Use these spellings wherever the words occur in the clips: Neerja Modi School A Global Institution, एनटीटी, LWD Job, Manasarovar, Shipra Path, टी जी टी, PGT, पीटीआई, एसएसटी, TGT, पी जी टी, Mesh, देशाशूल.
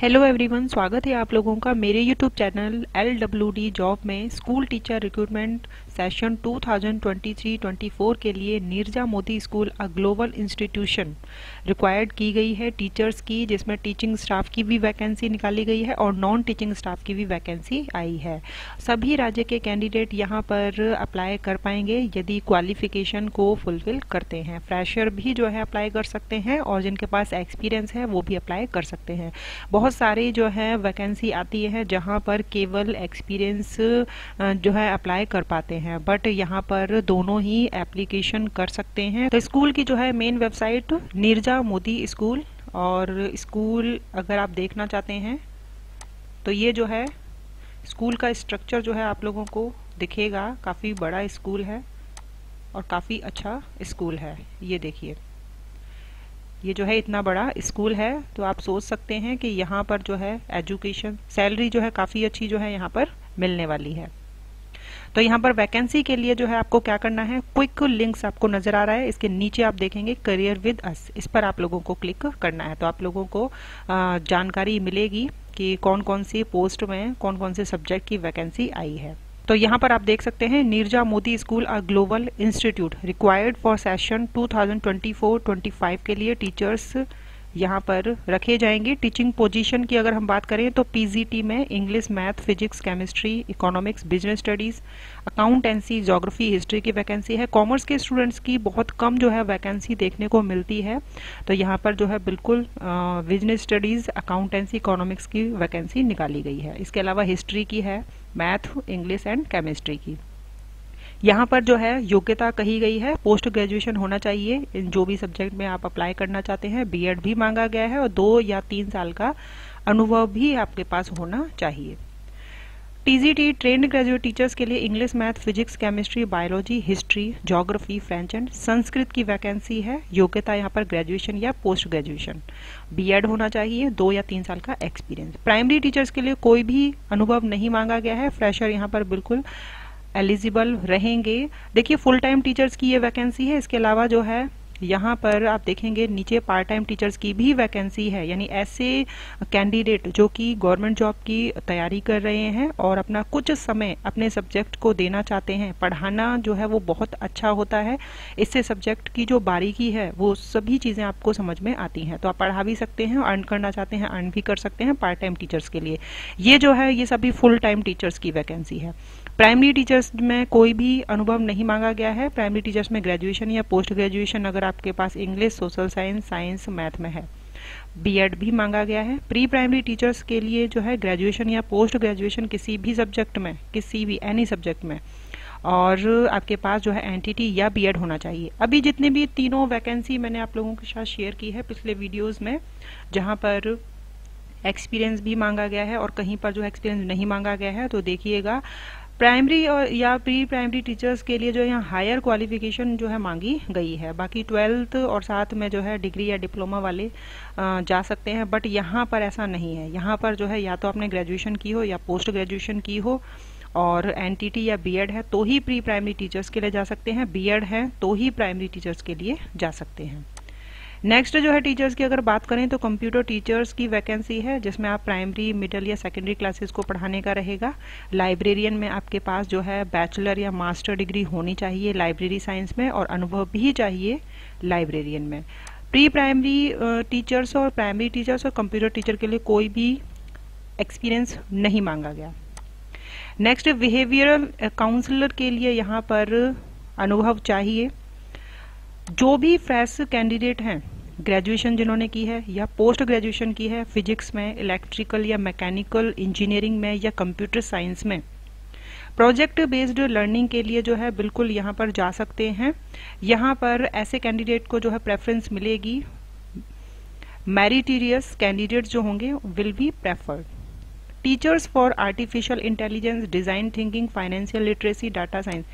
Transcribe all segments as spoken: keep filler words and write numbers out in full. Hello everyone, स्वागत है आप लोगों का मेरे YouTube channel L W D job में। स्कूल टीचर रिक्रूटमेंट सेशन दो हज़ार तेईस चौबीस के लिए Neerja Modi school a global institution required की गई है टीचर्स की, जिसमें टीचिंग स्टाफ की भी वैकेंसी निकाली गई है और नॉन टीचिंग स्टाफ की भी वैकेंसी आई है। सभी राज्य के कैंडिडेट यहाँ पर अप्लाई कर पाएंगे यदि क्वालिफिकेशन को फुलफिल करते हैं। फ्रेशर भी जो है अप्लाई कर सकते हैं और जिनके पास एक्सपीरियंस है वो भी अप्लाई कर सकते हैं। बहुत सारे जो है वैकेंसी आती है जहाँ पर केवल एक्सपीरियंस जो है अप्लाई कर पाते हैं, बट यहाँ पर दोनों ही एप्लीकेशन कर सकते हैं। तो स्कूल की जो है main website Neerja Modi school, और स्कूल अगर आप देखना चाहते हैं तो ये जो है स्कूल का स्ट्रक्चर जो है आप लोगों को दिखेगा। काफ़ी बड़ा स्कूल है और काफ़ी अच्छा स्कूल है। ये देखिए, ये जो है इतना बड़ा स्कूल है तो आप सोच सकते हैं कि यहाँ पर जो है एजुकेशन सैलरी जो है काफ़ी अच्छी जो है यहाँ पर मिलने वाली है। तो यहाँ पर वैकेंसी के लिए जो है आपको क्या करना है, क्विक लिंक्स आपको नजर आ रहा है, इसके नीचे आप देखेंगे करियर विद अस, इस पर आप लोगों को क्लिक करना है। तो आप लोगों को जानकारी मिलेगी कि कौन कौन सी पोस्ट में कौन कौन से सब्जेक्ट की वैकेंसी आई है। तो यहाँ पर आप देख सकते हैं Neerja Modi school a global institute required for session दो हज़ार चौबीस पच्चीस के लिए टीचर्स यहाँ पर रखे जाएंगे। टीचिंग पोजीशन की अगर हम बात करें तो पी जी टी में English, math, physics, chemistry, economics, business studies, accountancy, geography, history की वैकेंसी है। कॉमर्स के स्टूडेंट्स की बहुत कम जो है वैकेंसी देखने को मिलती है। तो यहाँ पर जो है बिल्कुल बिजनेस स्टडीज़, अकाउंटेंसी, इकोनॉमिक्स की वैकेंसी निकाली गई है। इसके अलावा हिस्ट्री की है, मैथ, इंग्लिश एंड केमिस्ट्री की। यहाँ पर जो है योग्यता कही गई है पोस्ट ग्रेजुएशन होना चाहिए इन जो भी सब्जेक्ट में आप अप्लाई करना चाहते हैं। बीएड भी मांगा गया है और दो या तीन साल का अनुभव भी आपके पास होना चाहिए। टी जी टी trained graduate teachers के लिए English, math, physics, chemistry, biology, history, geography, French and Sanskrit की वैकेंसी है। योग्यता यहाँ पर ग्रेजुएशन या पोस्ट ग्रेजुएशन, बीएड होना चाहिए, दो या तीन साल का एक्सपीरियंस। प्राइमरी टीचर्स के लिए कोई भी अनुभव नहीं मांगा गया है। फ्रेशर यहाँ पर बिल्कुल एलिजिबल रहेंगे। देखिए, फुल टाइम टीचर्स की ये वैकेंसी है। इसके अलावा जो है यहाँ पर आप देखेंगे नीचे पार्ट टाइम टीचर्स की भी वैकेंसी है, यानी ऐसे कैंडिडेट जो कि गवर्नमेंट जॉब की तैयारी कर रहे हैं और अपना कुछ समय अपने सब्जेक्ट को देना चाहते हैं। पढ़ाना जो है वो बहुत अच्छा होता है, इससे सब्जेक्ट की जो बारीकी है वो सभी चीज़ें आपको समझ में आती हैं। तो आप पढ़ा भी सकते हैं, अर्न करना चाहते हैं अर्न भी कर सकते हैं। पार्ट टाइम टीचर्स के लिए ये जो है ये सभी फुल टाइम टीचर्स की वैकेंसी है। प्राइमरी टीचर्स में कोई भी अनुभव नहीं मांगा गया है। प्राइमरी टीचर्स में ग्रेजुएशन या पोस्ट ग्रेजुएशन अगर आपके पास English, social science, science, math में है। बीएड भी मांगा गया है। प्री प्राइमरी टीचर्स के लिए जो है ग्रेजुएशन या पोस्ट ग्रेजुएशन किसी भी सब्जेक्ट में, किसी भी एनी सब्जेक्ट में, और आपके पास जो है एनटीटी या बीएड होना चाहिए। अभी जितनी भी तीनों वैकेंसी मैंने आप लोगों के साथ शेयर की है पिछले वीडियोज़ में, जहाँ पर एक्सपीरियंस भी मांगा गया है और कहीं पर जो एक्सपीरियंस नहीं मांगा गया है। तो देखिएगा प्राइमरी और या प्री प्राइमरी टीचर्स के लिए जो यहाँ हायर क्वालिफिकेशन जो है मांगी गई है। बाकी ट्वेल्थ और साथ में जो है डिग्री या डिप्लोमा वाले जा सकते हैं, बट यहाँ पर ऐसा नहीं है। यहाँ पर जो है या तो आपने ग्रेजुएशन की हो या पोस्ट ग्रेजुएशन की हो और एनटीटी या बीएड है तो ही प्री प्राइमरी टीचर्स के लिए जा सकते हैं, बीएड है तो ही प्राइमरी टीचर्स के लिए जा सकते हैं। नेक्स्ट जो है टीचर्स की अगर बात करें तो कंप्यूटर टीचर्स की वैकेंसी है, जिसमें आप प्राइमरी, मिडिल या सेकेंडरी क्लासेस को पढ़ाने का रहेगा। लाइब्रेरियन में आपके पास जो है बैचलर या मास्टर डिग्री होनी चाहिए लाइब्रेरी साइंस में और अनुभव भी चाहिए लाइब्रेरियन में। प्री प्राइमरी टीचर्स और प्राइमरी टीचर्स और कंप्यूटर टीचर के लिए कोई भी एक्सपीरियंस नहीं मांगा गया। नेक्स्ट बिहेवियरल काउंसलर के लिए यहाँ पर अनुभव चाहिए। जो भी फ्रेश कैंडिडेट हैं, ग्रेजुएशन जिन्होंने की है या पोस्ट ग्रेजुएशन की है फिजिक्स में, इलेक्ट्रिकल या मैकेनिकल इंजीनियरिंग में या कंप्यूटर साइंस में, प्रोजेक्ट बेस्ड लर्निंग के लिए जो है बिल्कुल यहाँ पर जा सकते हैं। यहाँ पर ऐसे कैंडिडेट को जो है प्रेफरेंस मिलेगी। मैरिटेरियस कैंडिडेट जो होंगे will be preferred. Teachers for artificial intelligence, design thinking, financial literacy, data science,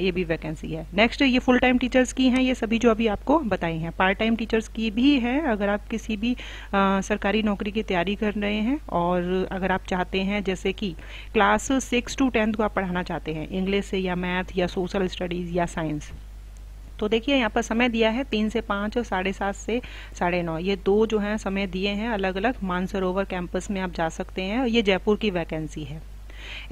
ये भी वैकेंसी है। नेक्स्ट ये फुल टाइम टीचर्स की हैं, ये सभी जो अभी आपको बताई हैं। पार्ट टाइम टीचर्स की भी है अगर आप किसी भी आ, सरकारी नौकरी की तैयारी कर रहे हैं और अगर आप चाहते हैं जैसे कि क्लास सिक्स टू टेंथ को आप पढ़ाना चाहते हैं इंग्लिश से या मैथ या सोशल स्टडीज़ या साइंस, तो देखिए यहाँ पर समय दिया है तीन से पाँच और साढ़े सात से साढ़े नौ, ये दो जो हैं समय दिए हैं अलग अलग। मानसरोवर कैंपस में आप जा सकते हैं, ये जयपुर की वैकेंसी है।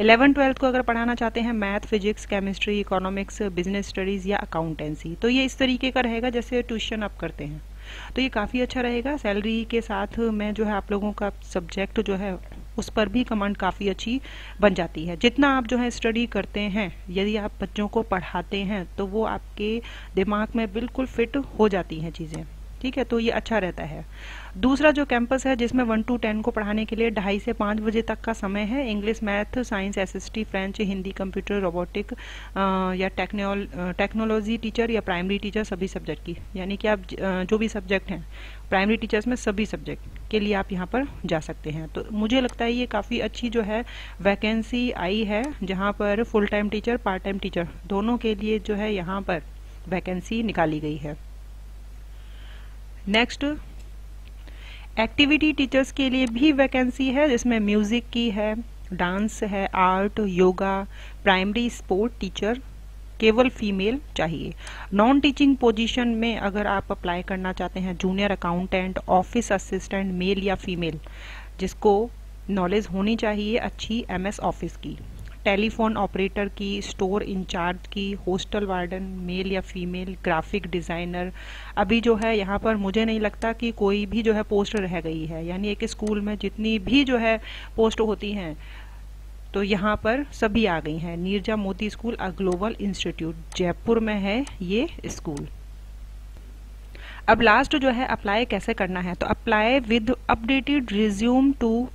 इलेवन ट्वेल्थ को अगर पढ़ाना चाहते हैं math, physics, chemistry, economics, business studies या अकाउंटेंसी, तो ये इस तरीके का रहेगा जैसे ट्यूशन आप करते हैं, तो ये काफ़ी अच्छा रहेगा। सैलरी के साथ में जो है आप लोगों का सब्जेक्ट जो है उस पर भी कमांड काफ़ी अच्छी बन जाती है। जितना आप जो है स्टडी करते हैं, यदि आप बच्चों को पढ़ाते हैं तो वो आपके दिमाग में बिल्कुल फिट हो जाती हैं चीज़ें, ठीक है, तो ये अच्छा रहता है। दूसरा जो कैंपस है जिसमें वन टू टेन को पढ़ाने के लिए ढाई से पाँच बजे तक का समय है। English, math, science, एसएसटी, French, Hindi, computer, robotic या टेक्नोल टेक्नोलॉजी टीचर या प्राइमरी टीचर, सभी सब्जेक्ट की, यानी कि आप जो भी सब्जेक्ट हैं प्राइमरी टीचर्स में सभी सब्जेक्ट के लिए आप यहाँ पर जा सकते हैं। तो मुझे लगता है ये काफ़ी अच्छी जो है वैकेंसी आई है, जहाँ पर full time teacher, part time teacher दोनों के लिए जो है यहाँ पर वैकेंसी निकाली गई है। नेक्स्ट एक्टिविटी टीचर्स के लिए भी वैकेंसी है, जिसमें म्यूज़िक की है, डांस है, art, yoga, primary sport teacher, केवल फीमेल चाहिए। नॉन टीचिंग पोजीशन में अगर आप अप्लाई करना चाहते हैं, junior accountant, office assistant male या फीमेल जिसको नॉलेज होनी चाहिए अच्छी एमएस ऑफिस की, टेलीफोन ऑपरेटर की, स्टोर इंचार्ज की, होस्टल वार्डन मेल या फीमेल, ग्राफिक डिज़ाइनर। अभी जो है यहाँ पर मुझे नहीं लगता कि कोई भी जो है पोस्ट रह गई है, यानी एक स्कूल में जितनी भी जो है पोस्ट होती हैं तो यहाँ पर सभी आ गई हैं। Neerja Modi school a global institute Jaipur में है ये स्कूल। अब लास्ट जो है अप्लाई कैसे करना है, तो apply with updated resume to,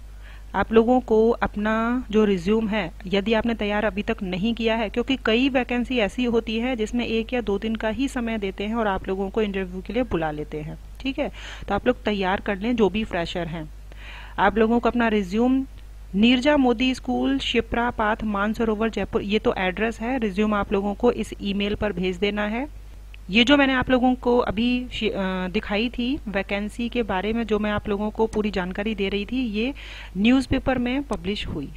आप लोगों को अपना जो रिज्यूम है यदि आपने तैयार अभी तक नहीं किया है, क्योंकि कई वैकेंसी ऐसी होती है जिसमें एक या दो दिन का ही समय देते हैं और आप लोगों को इंटरव्यू के लिए बुला लेते हैं, ठीक है, तो आप लोग तैयार कर लें। जो भी फ्रेशर हैं आप लोगों को अपना resume Neerja Modi school, Shipra path, Mansarovar, Jaipur, ये तो एड्रेस है, रिज्यूम आप लोगों को इस ईमेल पर भेज देना है। ये जो मैंने आप लोगों को अभी दिखाई थी वैकेंसी के बारे में, जो मैं आप लोगों को पूरी जानकारी दे रही थी, ये न्यूज़पेपर में पब्लिश हुई,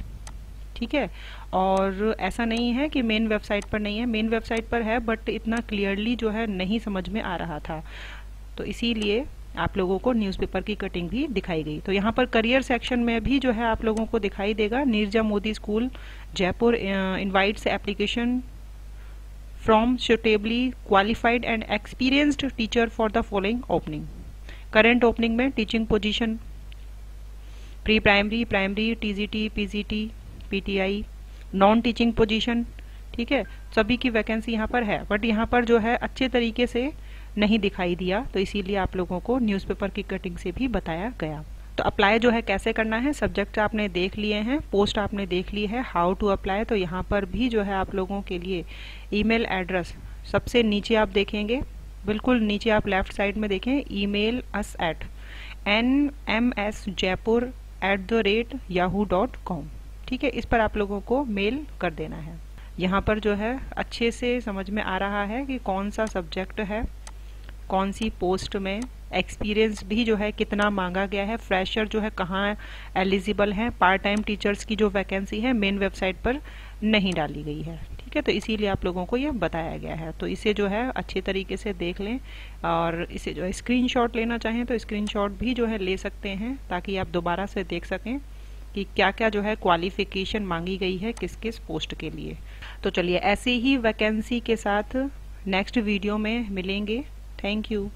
ठीक है, और ऐसा नहीं है कि मेन वेबसाइट पर नहीं है, मेन वेबसाइट पर है, बट इतना क्लियरली जो है नहीं समझ में आ रहा था, तो इसीलिए आप लोगों को न्यूज़पेपर की कटिंग भी दिखाई गई। तो यहाँ पर करियर सेक्शन में भी जो है आप लोगों को दिखाई देगा Neerja Modi school Jaipur invites application from suitably qualified and experienced teacher for the following opening. Current opening में teaching position, pre primary, primary, TGT, PGT, पीटीआई, non teaching position, ठीक है, सभी की वैकेंसी यहाँ पर है, बट यहाँ पर जो है अच्छे तरीके से नहीं दिखाई दिया, तो इसीलिए आप लोगों को न्यूज़पेपर की कटिंग से भी बताया गया। तो अप्लाई जो है कैसे करना है, सब्जेक्ट आपने देख लिए हैं, पोस्ट आपने देख ली है, हाउ टू अप्लाई, तो यहाँ पर भी जो है आप लोगों के लिए ईमेल एड्रेस सबसे नीचे आप देखेंगे, बिल्कुल नीचे आप लेफ्ट साइड में देखें, email us at N M S Jaipur at the rate Yahoo dot com, ठीक है, इस पर आप लोगों को मेल कर देना है। यहाँ पर जो है अच्छे से समझ में आ रहा है कि कौन सा सब्जेक्ट है, कौन सी पोस्ट में, एक्सपीरियंस भी जो है कितना मांगा गया है, फ्रेशर जो है कहाँ एलिजिबल हैं, पार्ट टाइम टीचर्स की जो वैकेंसी है मेन वेबसाइट पर नहीं डाली गई है, ठीक है, तो इसीलिए आप लोगों को ये बताया गया है। तो इसे जो है अच्छे तरीके से देख लें, और इसे जो है स्क्रीनशॉट लेना चाहें तो स्क्रीनशॉट भी जो है ले सकते हैं, ताकि आप दोबारा से देख सकें कि क्या क्या जो है क्वालिफिकेशन मांगी गई है किस किस पोस्ट के लिए। तो चलिए ऐसे ही वैकेंसी के साथ नेक्स्ट वीडियो में मिलेंगे। Thank you.